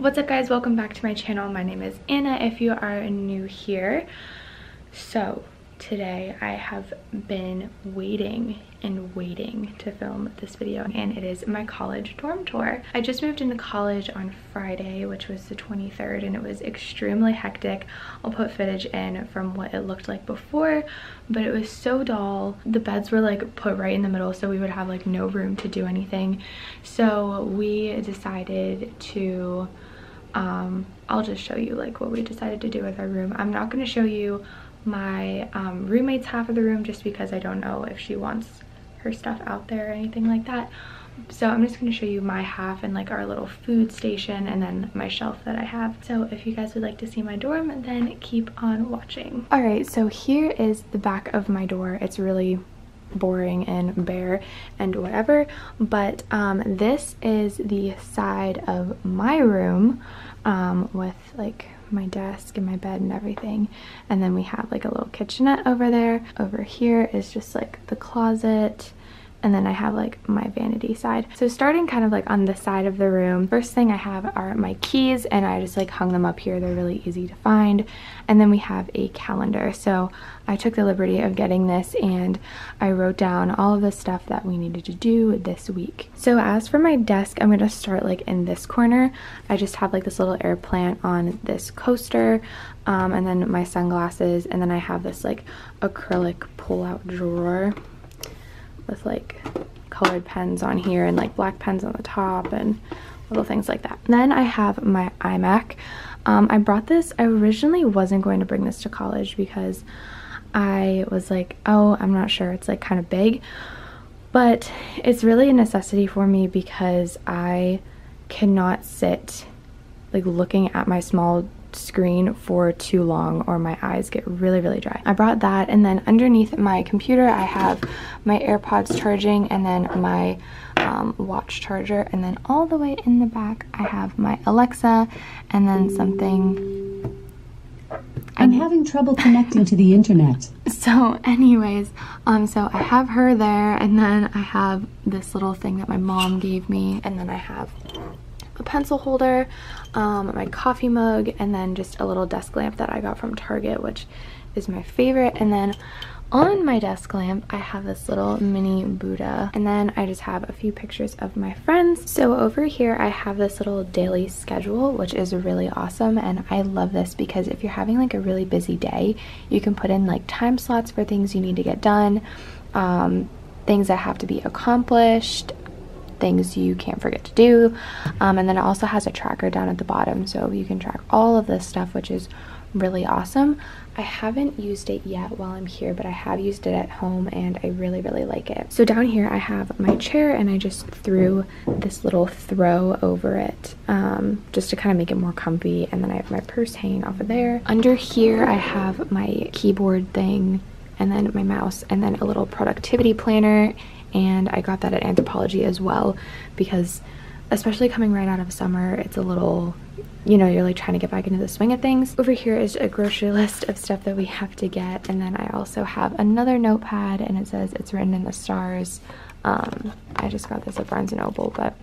What's up guys, welcome back to my channel. My name is Anna if you are new here. So today I have been waiting and waiting to film this video, and it is my college dorm tour. I just moved into college on Friday, which was the 23rd, and it was extremely hectic. I'll put footage in from what it looked like before, but it was so dull. The beds were like put right in the middle, so we would have like no room to do anything. So we decided to I'll just show you like what we decided to do with our room. I'm not going to show you my roommate's half of the room just because I don't know if she wants her stuff out there or anything like that, so I'm just going to show you my half and like our little food station and then my shelf that I have. So if you guys would like to see my dorm, then keep on watching. All right, so here is the back of my door. It's really boring and bare and whatever, but this is the side of my room with like my desk and my bed and everything, and then we have like a little kitchenette over there. Over here is just like the closet, and then I have like my vanity side. So starting kind of like on the side of the room, first thing I have are my keys, and I just like hung them up here. They're really easy to find. And then we have a calendar. So I took the liberty of getting this, and I wrote down all of the stuff that we needed to do this week. So as for my desk, I'm gonna start like in this corner. I just have like this little air plant on this coaster, and then my sunglasses, and then I have this like acrylic pull-out drawer with like colored pens on here and like black pens on the top and little things like that. And then I have my iMac. I brought this. I originally wasn't going to bring this to college because I was like, oh, I'm not sure, it's like kind of big, but it's really a necessity for me because I cannot sit like looking at my small screen for too long or my eyes get really dry. I brought that, and then underneath my computer I have my AirPods charging and then my watch charger, and then all the way in the back I have my Alexa and then something. I'm having trouble connecting to the internet. So anyways, so I have her there, and then I have this little thing that my mom gave me, and then I have a pencil holder, my coffee mug, and then just a little desk lamp that I got from Target, which is my favorite. And then on my desk lamp I have this little mini Buddha, and then I just have a few pictures of my friends. So over here I have this little daily schedule, which is really awesome, and I love this because if you're having like a really busy day, you can put in like time slots for things you need to get done, things that have to be accomplished, things you can't forget to do, and then it also has a tracker down at the bottom, so you can track all of this stuff, which is really awesome. I haven't used it yet while I'm here, but I have used it at home and I really like it. So down here I have my chair, and I just threw this little throw over it just to kind of make it more comfy, and then I have my purse hanging off of there. Under here I have my keyboard thing, and then my mouse, and then a little productivity planner, and I got that at Anthropology as well because especially coming right out of summer, it's a little, you know, you're like trying to get back into the swing of things. Over here is a grocery list of stuff that we have to get, and then I also have another notepad, and it says it's written in the stars. I just got this at Barnes and Noble, but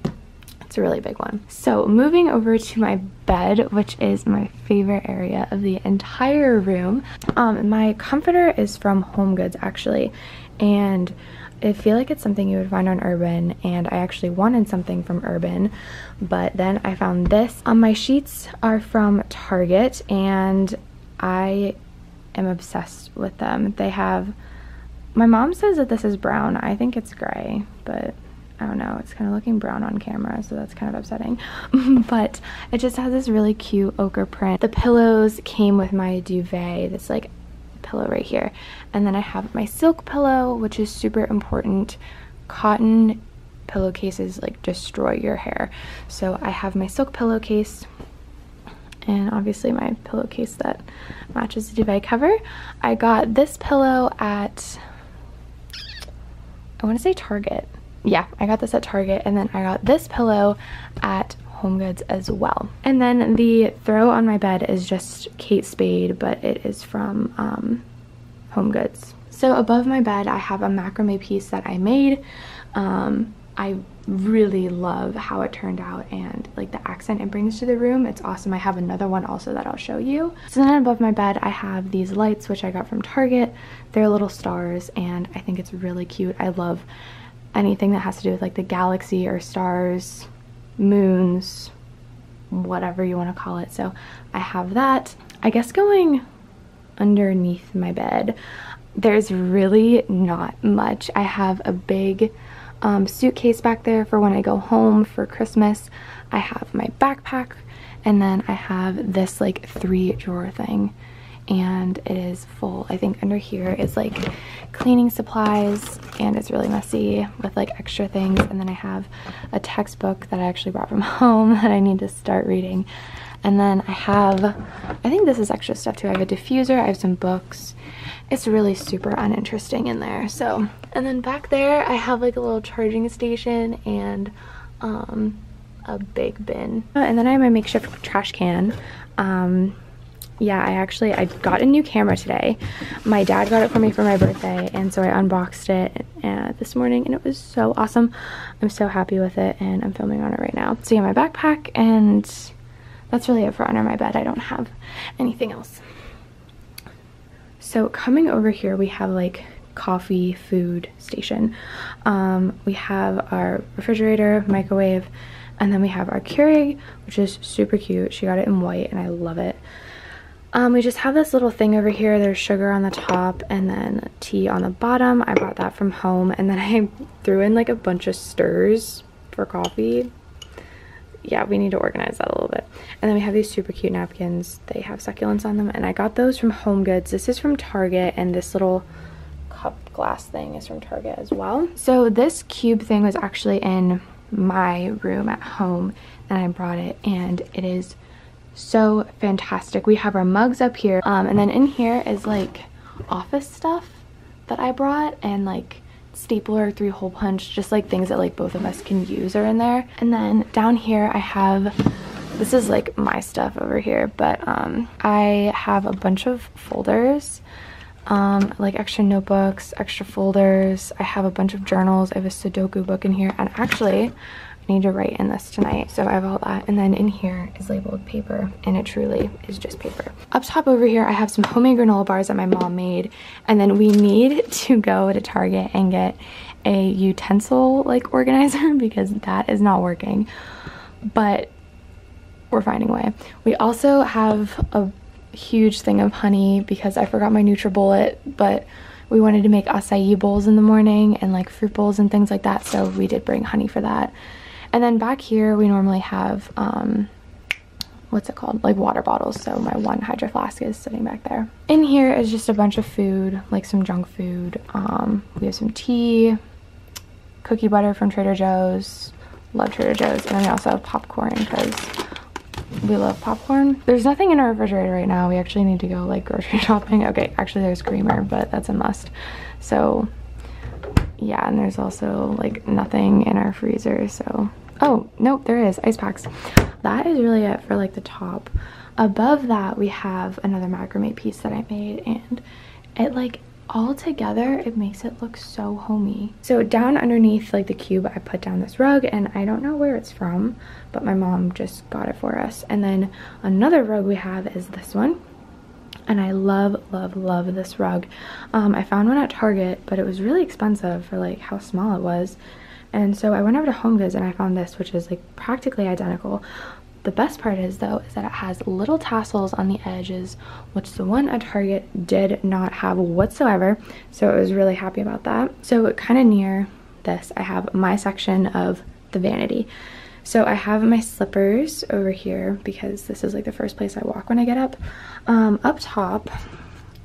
it's a really big one. So moving over to my bed, which is my favorite area of the entire room. My comforter is from HomeGoods actually, and I feel like it's something you would find on Urban, and I actually wanted something from Urban, but then I found this. My sheets are from Target, and I am obsessed with them. They have, my mom says that this is brown. I think it's gray, but I don't know, it's kind of looking brown on camera, so that's kind of upsetting. But it just has this really cute ochre print. The pillows came with my duvet, this like pillow right here, and then I have my silk pillow, which is super important. Cotton pillowcases like destroy your hair, so I have my silk pillowcase and obviously my pillowcase that matches the duvet cover. I got this pillow at, I want to say Target. Yeah, I got this at Target, and then I got this pillow at HomeGoods as well. And then the throw on my bed is just Kate Spade, but it is from HomeGoods. So above my bed I have a macrame piece that I made. I really love how it turned out, and like the accent it brings to the room, it's awesome. I have another one also that I'll show you. So then above my bed I have these lights which I got from Target. They're little stars and I think it's really cute. I love anything that has to do with like the galaxy or stars, moons, whatever you want to call it. So I have that. I guess going underneath my bed, there's really not much. I have a big suitcase back there for when I go home for Christmas. I have my backpack, and then I have this like 3-drawer thing, and it is full. I think under here is like cleaning supplies, and it's really messy with like extra things. And then I have a textbook that I actually brought from home that I need to start reading. And then I have, I think this is extra stuff too. I have a diffuser, I have some books. It's really super uninteresting in there. So, and then back there I have like a little charging station and a big bin. And then I have my makeshift trash can. Yeah, I got a new camera today. My dad got it for me for my birthday, and so I unboxed it this morning, and it was so awesome. I'm so happy with it, and I'm filming on it right now. So yeah, my backpack, and that's really it for under my bed. I don't have anything else. So coming over here, we have like coffee, food station. We have our refrigerator, microwave, and then we have our Keurig, which is super cute. She got it in white and I love it. We just have this little thing over here. There's sugar on the top and then tea on the bottom. I brought that from home, and then I threw in like a bunch of stirs for coffee. Yeah, we need to organize that a little bit. And then we have these super cute napkins. They have succulents on them, and I got those from HomeGoods. This is from Target, and this little cup glass thing is from Target as well. So this cube thing was actually in my room at home, and I brought it, and it is so fantastic. We have our mugs up here, and then in here is like office stuff that I brought, and like stapler, 3-hole punch, just like things that like both of us can use are in there. And then down here I have, this is like my stuff over here, but I have a bunch of folders, like extra notebooks, extra folders. I have a bunch of journals. I have a Sudoku book in here, and actually I need to write in this tonight, so I have all that. And then in here is labeled paper, and it truly is just paper. Up top over here I have some homemade granola bars that my mom made, and then we need to go to Target and get a utensil like organizer because that is not working, but we're finding a way. We also have a huge thing of honey because I forgot my NutriBullet, but we wanted to make acai bowls in the morning and like fruit bowls and things like that, so we did bring honey for that. And then back here we normally have, what's it called? Like water bottles. So my one Hydro Flask is sitting back there. In here is just a bunch of food, like some junk food. We have some tea, cookie butter from Trader Joe's. Love Trader Joe's. And then we also have popcorn because we love popcorn. There's nothing in our refrigerator right now. We actually need to go like grocery shopping. Okay, actually there's creamer, but that's a must. So yeah, and there's also like nothing in our freezer, so oh nope, there is ice packs. That is really it for like the top. Above that we have another macrame piece that I made, and it like all together it makes it look so homey. So down underneath like the cube I put down this rug, and I don't know where it's from, but my mom just got it for us. And then another rug we have is this one, and I love, love, love this rug. I found one at Target, but it was really expensive for like how small it was. And so I went over to HomeGoods and I found this, which is like practically identical. The best part is though, is that it has little tassels on the edges, which the one at Target did not have whatsoever. So I was really happy about that. So kind of near this, I have my section of the vanity. So I have my slippers over here because this is like the first place I walk when I get up. Up top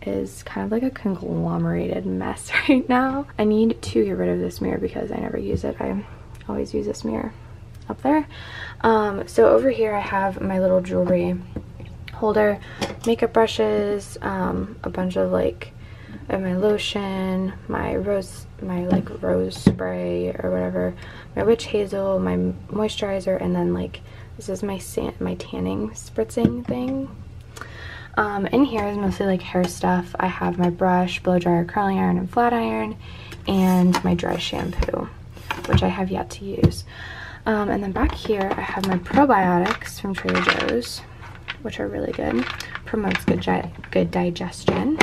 is kind of like a conglomerated mess right now. I need to get rid of this mirror because I never use it. I always use this mirror up there. So over here I have my little jewelry holder, makeup brushes, a bunch of like my lotion, my rose spray or whatever, my witch hazel, my moisturizer, and then like this is my tanning spritzing thing. In here is mostly like hair stuff. I have my brush, blow dryer, curling iron, and flat iron, and my dry shampoo. which I have yet to use. And then back here, I have my probiotics from Trader Joe's, which are really good. Promotes good digestion.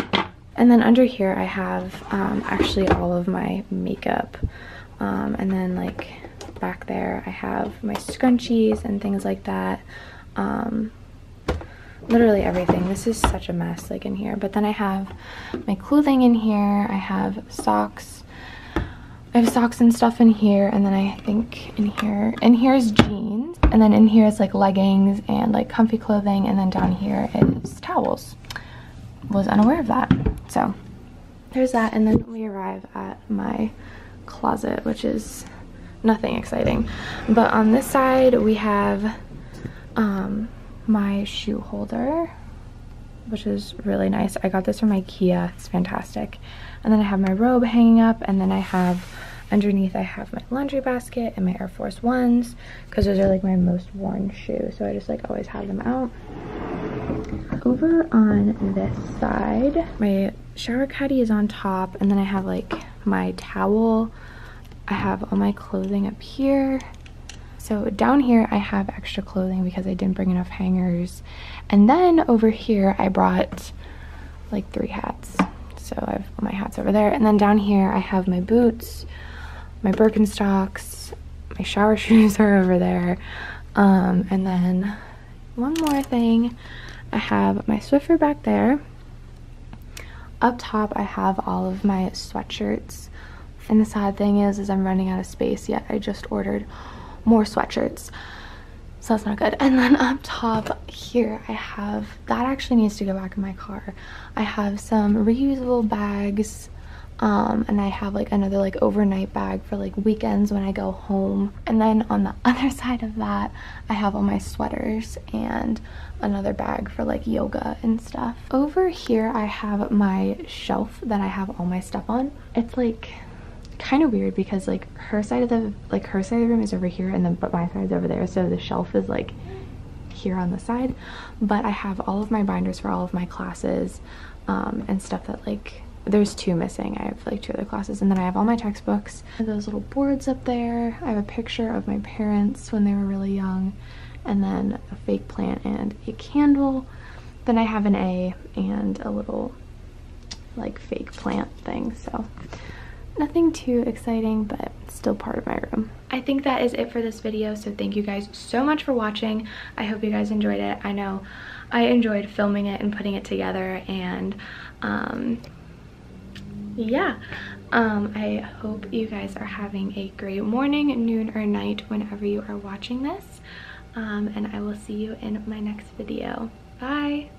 And then under here, I have actually all of my makeup. And then like back there, I have my scrunchies and things like that. Literally everything. This is such a mess, like in here. But then I have my clothing in here. I have socks. I have socks and stuff in here, and then I think in here is jeans, and then in here is like leggings and like comfy clothing, and then down here is towels. Was unaware of that. So there's that, and then we arrive at my closet, which is nothing exciting. But on this side we have my shoe holder, which is really nice. I got this from IKEA. It's fantastic. And then I have my robe hanging up, and then I have underneath I have my laundry basket and my Air Force Ones, because those are like my most worn shoes, so I just like always have them out. Over on this side, my shower caddy is on top, and then I have like my towel. I have all my clothing up here. So down here I have extra clothing because I didn't bring enough hangers. And then over here I brought like 3 hats. So I have all my hats over there. And then down here I have my boots, my Birkenstocks, my shower shoes are over there. And then one more thing, I have my Swiffer back there. Up top I have all of my sweatshirts. And the sad thing is I'm running out of space, yet I just ordered more sweatshirts, so that's not good. And then up top here I have, that actually needs to go back in my car, I have some reusable bags, and I have like another like overnight bag for like weekends when I go home. And then on the other side of that I have all my sweaters and another bag for like yoga and stuff. Over here I have my shelf that I have all my stuff on. It's like kind of weird because like her side of the room is over here, and then but my side's over there, so the shelf is like here on the side. But I have all of my binders for all of my classes, and stuff that like there's 2 missing. I have like 2 other classes, and then I have all my textbooks. Those little boards up there, I have a picture of my parents when they were really young, and then a fake plant and a candle. Then I have an A and a little like fake plant thing. So nothing too exciting, but still part of my room. I think that is it for this video, so thank you guys so much for watching. I hope you guys enjoyed it. I know I enjoyed filming it and putting it together, and yeah. I hope you guys are having a great morning, noon, or night whenever you are watching this, and I will see you in my next video. Bye!